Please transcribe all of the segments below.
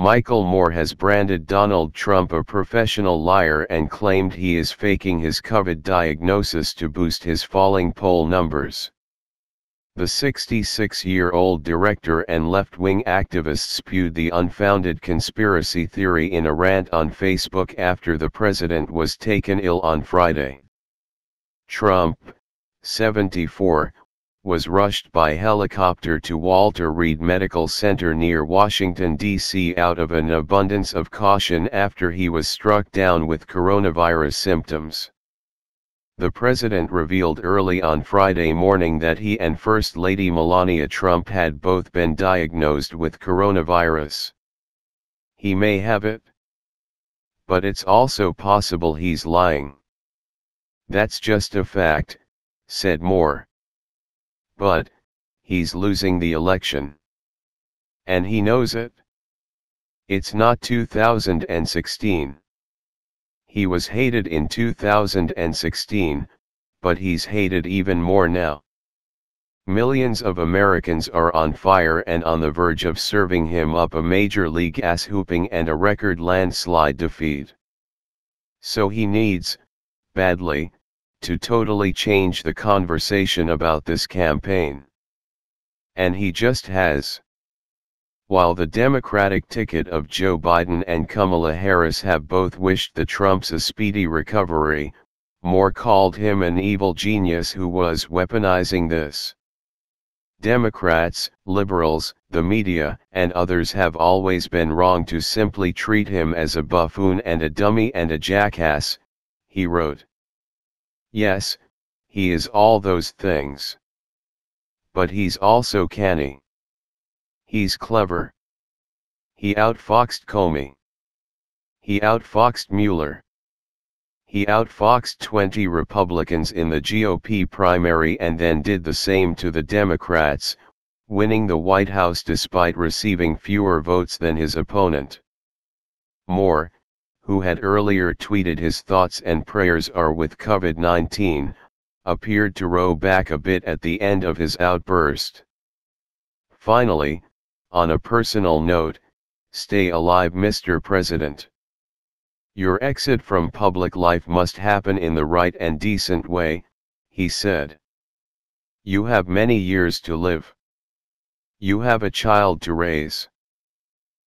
Michael Moore has branded Donald Trump a professional liar and claimed he is faking his COVID diagnosis to boost his falling poll numbers. The 66-year-old director and left-wing activist spewed the unfounded conspiracy theory in a rant on Facebook after the president was taken ill on Friday. Trump, 74, was rushed by helicopter to Walter Reed Medical Center near Washington, D.C. out of an abundance of caution after he was struck down with coronavirus symptoms. The president revealed early on Friday morning that he and First Lady Melania Trump had both been diagnosed with coronavirus. He may have it, but it's also possible he's lying. That's just a fact, said Moore. But he's losing the election. And he knows it. It's not 2016. He was hated in 2016, but he's hated even more now. Millions of Americans are on fire and on the verge of serving him up a major league ass-hooping and a record landslide defeat. So he needs, badly, to totally change the conversation about this campaign. And he just has. While the Democratic ticket of Joe Biden and Kamala Harris have both wished the Trumps a speedy recovery, Moore called him an evil genius who was weaponizing this. Democrats, liberals, the media, and others have always been wrong to simply treat him as a buffoon and a dummy and a jackass, he wrote. Yes, he is all those things. But he's also canny. He's clever. He outfoxed Comey. He outfoxed Mueller. He outfoxed 20 Republicans in the GOP primary and then did the same to the Democrats, winning the White House despite receiving fewer votes than his opponent. Moore, who had earlier tweeted his thoughts and prayers are with COVID-19, appeared to row back a bit at the end of his outburst. Finally, on a personal note, stay alive, Mr. President. Your exit from public life must happen in the right and decent way, he said. You have many years to live. You have a child to raise.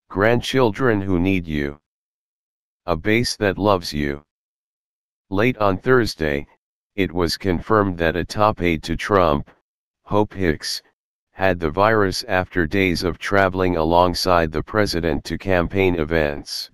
Grandchildren who need you. A base that loves you. Late on Thursday, it was confirmed that a top aide to Trump, Hope Hicks, had the virus after days of traveling alongside the president to campaign events.